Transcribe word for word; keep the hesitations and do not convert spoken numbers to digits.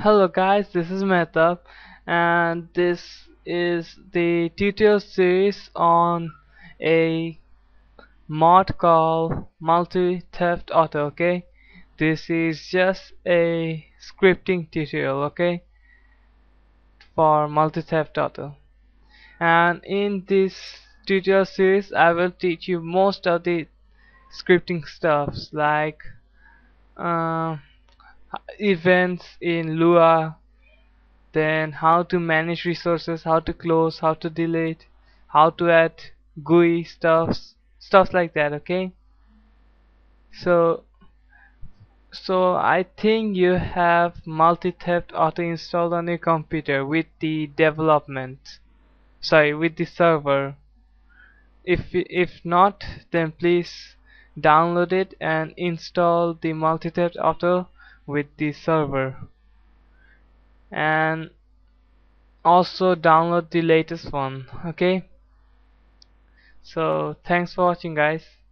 Hello guys, this is Mehtab and this is the tutorial series on a mod called Multi Theft Auto. Okay, this is just a scripting tutorial, okay, for Multi Theft Auto, and in this tutorial series I will teach you most of the scripting stuffs like uh, events in Lua, then how to manage resources, how to close, how to delete, how to add G U I stuffs, stuff like that. Okay, so so I think you have Multi Theft Auto installed on your computer with the development, sorry, with the server. If if not, then please download it and install the Multi Theft Auto with the server, and also download the latest one. Okay, so thanks for watching guys.